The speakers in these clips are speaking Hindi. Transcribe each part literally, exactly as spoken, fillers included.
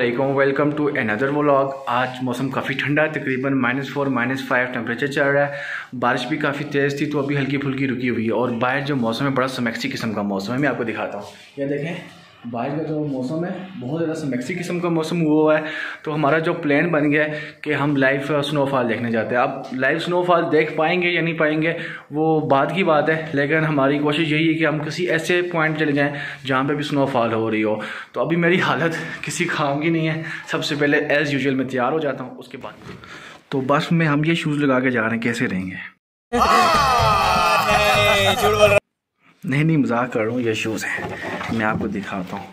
Welcome to another vlog. आज मौसम काफ़ी ठंडा, तकरीबन minus four minus five temperature चल रहा है। बारिश भी काफ़ी तेज़ थी तो अभी हल्की फुल्की रुकी हुई है। और बाहर जो मौसम है बड़ा समैक्सी किस्म का मौसम है, मैं आपको दिखाता हूँ। यह देखें, बाहर का जो मौसम है बहुत ज़्यादा समैक्सी किस्म का मौसम हुआ है। तो हमारा जो प्लान बन गया है कि हम लाइव स्नोफॉल देखने जाते हैं। अब लाइव स्नोफॉल देख पाएंगे या नहीं पाएंगे वो बाद की बात है, लेकिन हमारी कोशिश यही है कि हम किसी ऐसे पॉइंट चले जाएं जहाँ पे भी स्नोफॉल हो रही हो। तो अभी मेरी हालत किसी काम की नहीं है। सबसे पहले एज़ यूजुअल मैं तैयार हो जाता हूँ, उसके बाद तो बस में हम ये शूज़ लगा के जा रहे हैं, कैसे रहेंगे। नहीं नहीं मजाक कर रहा हूँ, ये शूज़ हैं, मैं आपको दिखाता हूँ।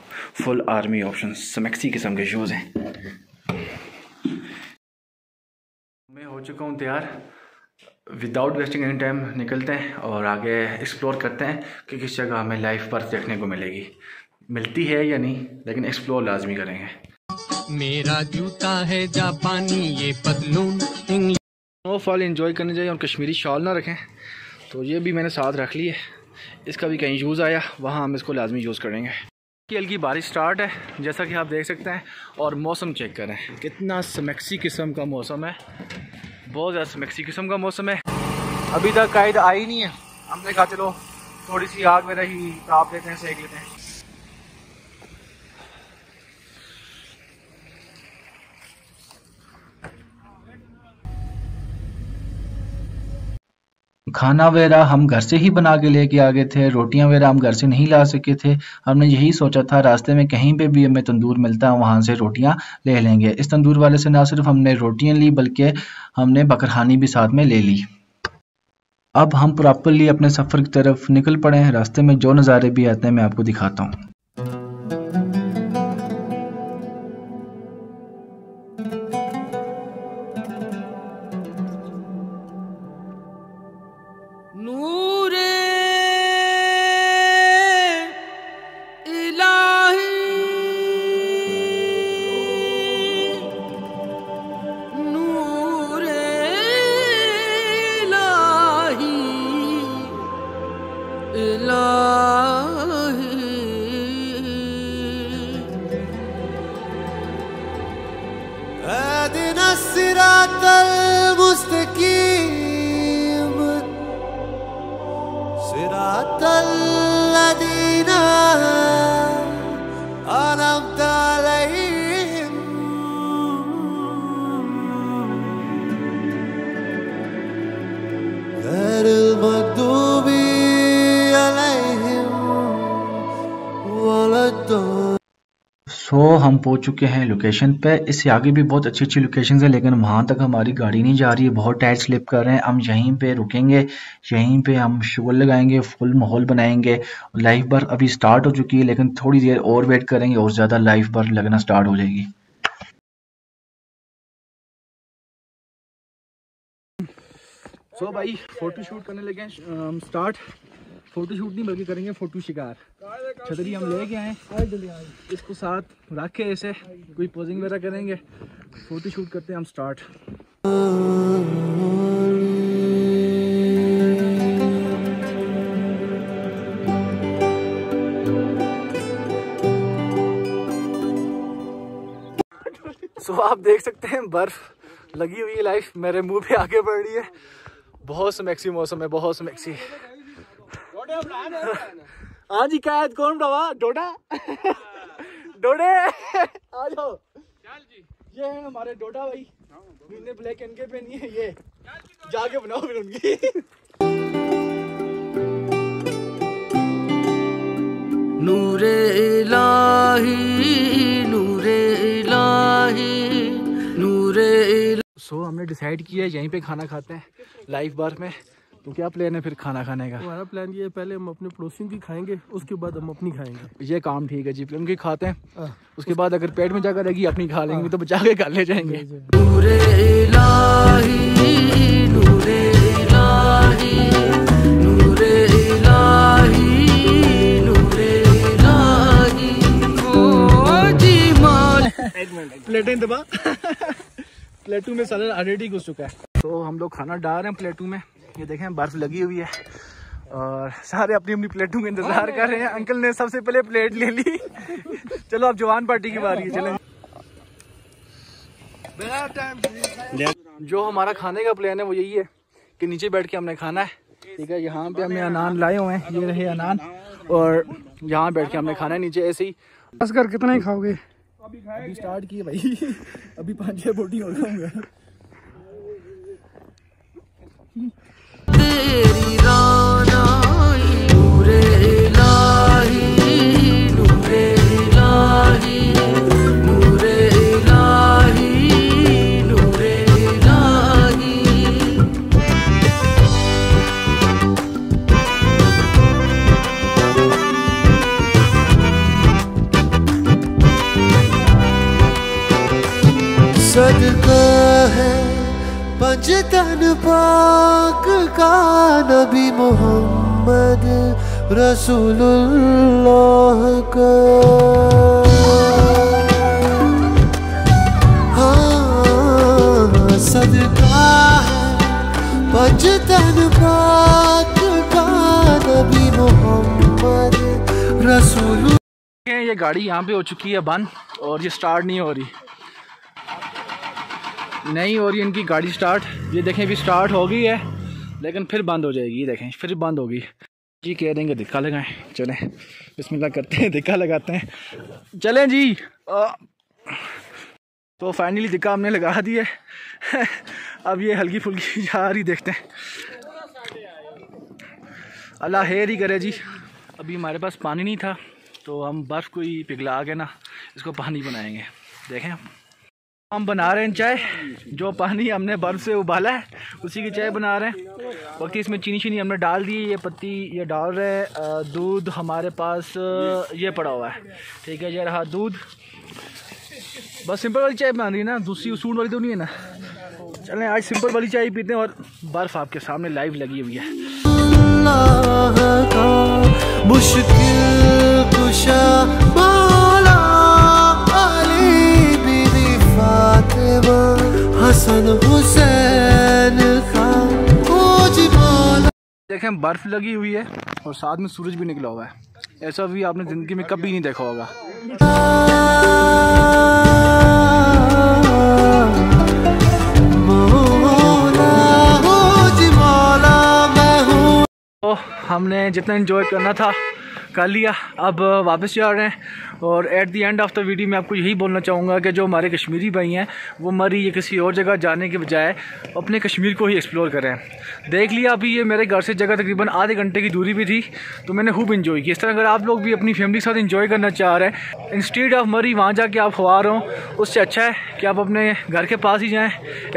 फुल आर्मी ऑप्शन समैक्सी किस्म के शूज़ हैं। मैं हो चुका हूँ तैयार, विदाउट वेस्टिंग एनी टाइम निकलते हैं और आगे एक्सप्लोर करते हैं कि किस जगह हमें लाइफ पर देखने को मिलेगी, मिलती है या नहीं, लेकिन एक्सप्लोर लाजमी करेंगे। मेरा जूता है जापानी, ये पतलून इंग्लिश। स्नोफॉल एंजॉय करने जाइए और कश्मीरी शॉल ना रखें, तो ये भी मैंने साथ रख ली है। इसका भी कहीं यूज़ आया वहाँ हम इसको लाजमी यूज़ करेंगे। हल्की बारिश स्टार्ट है जैसा कि आप देख सकते हैं। और मौसम चेक करें कितना समैक्सी किस्म का मौसम है, बहुत ज़्यादा समैक्सी किस्म का मौसम है। अभी तक कायद आई नहीं है, हमने कहा चलो थोड़ी सी आग वगैरह ही ताप लेते हैं, सेक लेते हैं। खाना वगैरह हम घर से ही बना के लेके आ गए थे, रोटियां वगैरह हम घर से नहीं ला सके थे। हमने यही सोचा था रास्ते में कहीं पे भी हमें तंदूर मिलता है वहाँ से रोटियां ले लेंगे। इस तंदूर वाले से ना सिर्फ हमने रोटियां ली बल्कि हमने बकरखानी भी साथ में ले ली। अब हम प्रॉपरली अपने सफ़र की तरफ निकल पड़े हैं। रास्ते में जो नज़ारे भी आते हैं मैं आपको दिखाता हूँ। सो so, हम पहुंच चुके हैं लोकेशन पे। इससे आगे भी बहुत अच्छी अच्छी लोकेशंस है, लेकिन वहाँ तक हमारी गाड़ी नहीं जा रही है, बहुत टायर स्लिप कर रहे हैं। हम यहीं पे रुकेंगे, यहीं पे हम शुगर लगाएंगे, फुल माहौल बनाएंगे। लाइफ बर अभी स्टार्ट हो चुकी है, लेकिन थोड़ी देर और वेट करेंगे और ज़्यादा लाइफ बर लगना स्टार्ट हो जाएगी। सो so, भाई फोटो शूट करने लगे हैं स्टार्ट। फोटो शूट नहीं बल्कि करेंगे फोटो शिकार। छतरी हम ले के आए, इसको साथ रख के ऐसे कोई पोजिंग वगैरह करेंगे। फोटो शूट करते हैं हम स्टार्ट। सो so, आप देख सकते हैं बर्फ लगी हुई है, लाइफ मेरे मुंह पे आगे बढ़ रही है। बहुत समैक्सी मौसम है, बहुत समैक्सी। आज ही कायद कौन रवा डोडा डोडे आ जाओ। ये है हमारे डोडा भाई, इन्होंने ब्लैक इनके पहनी है। ये जाके बनाओ फिर उनकी। नूरे इलाही नूरे इलाही नूरे इलाही। सो हमने डिसाइड किया है यहीं पे खाना खाते हैं लाइफ बार में। तो क्या प्लान है फिर खाना खाने का? हमारा प्लान ये है पहले हम अपने पड़ोसियों की खाएंगे, उसके बाद हम अपनी खाएंगे। ये काम ठीक है जी, उनकी खाते हैं आ, उसके बाद अगर पेट में जाकर रहेगी अपनी खा लेंगे, तो बचा के खा ले जाएंगे। नूरे इलाही नूरे इलाही नूरे इलाही। प्लेटें दबा, प्लेटू में सालन ऑलरेडी घुस चुका है। तो हम लोग खाना डाल रहे हैं प्लेटू में। ये देखें बर्फ लगी हुई है और सारे अपनी अपनी प्लेटों का इंतजार कर रहे हैं। अंकल ने सबसे पहले प्लेट ले ली। चलो अब जवान पार्टी की बारी है, चलें। जो हमारा खाने का प्लान है वो यही है कि नीचे बैठ के हमने खाना है, ठीक है। यहाँ पे हमें अनान लाए हुए हैं, ये रहे अनान, और यहाँ बैठ के हमने खाना है नीचे ऐसे ही। बस कर कितना ही खाओगे? अभी स्टार्ट किए भाई, अभी पाँच छः बोटी हो जाऊंगा। सदका है पंजतन पाक का नबी मोहम्मद रसूलुल्लाह का। हाँ सदका है पंजतन पाक का नबी मोहम्मद रसूल। ये गाड़ी यहाँ पे हो चुकी है बंद और ये स्टार्ट नहीं हो रही नहीं हो रही इनकी गाड़ी स्टार्ट। ये देखें अभी स्टार्ट हो गई है लेकिन फिर बंद हो जाएगी, ये देखें फिर बंद होगी। जी कह देंगे धिक्का लगाएं, चलें बिस्मिल्लाह करते हैं, धिक्का लगाते हैं, चलें जी। आ, तो फाइनली धिक्का हमने लगा दी है। अब ये हल्की फुल्की जा रही, देखते हैं, अल्लाह हेर ही करे जी। अभी हमारे पास पानी नहीं था तो हम बर्फ़ को ही पिघला के ना इसको पानी बनाएंगे। देखें हम बना रहे हैं चाय, जो पानी हमने बर्फ़ से उबाला है उसी की चाय बना रहे हैं। बाकी इसमें चीनी चीनी हमने डाल दी, ये पत्ती ये डाल रहे हैं। दूध हमारे पास ये पड़ा हुआ है, ठीक है, ये रहा दूध। बस सिंपल वाली चाय बना रही है ना, दूसरी उसूल वाली तो नहीं है ना। चलें आज सिंपल वाली चाय पीते हैं और बर्फ़ आपके सामने लाइव लगी हुई है। मुश्किल हसन हुसैन का खोज माला। देखें बर्फ़ लगी हुई है और साथ में सूरज भी निकला हुआ है, ऐसा भी आपने ज़िंदगी में कभी नहीं देखा होगा। तो हमने जितना एंजॉय करना था कर लिया, अब वापस जा रहे हैं। और at the end of the video मैं आपको यही बोलना चाहूँगा कि जो हमारे कश्मीरी भाई हैं वो मरी ये किसी और जगह जाने के बजाय अपने कश्मीर को ही एक्सप्लोर करें। देख लिया अभी ये मेरे घर से जगह तकरीबन आधे घंटे की दूरी भी थी तो मैंने खूब इन्जॉय किया। इस तरह अगर आप लोग भी अपनी फैमिली के साथ इन्जॉय करना चाह रहे हैं, इंस्टीट्यूट ऑफ मरी वहाँ जाके आप ख्वार हों, उससे अच्छा है कि आप अपने घर के पास ही जाएँ।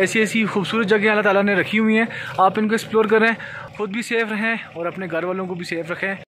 ऐसी ऐसी खूबसूरत जगह अल्लाह ताला ने रखी हुई हैं, आप इनको एक्सप्लोर करें, खुद भी सेफ़ रहें और अपने घर वालों को भी सेफ़ रखें।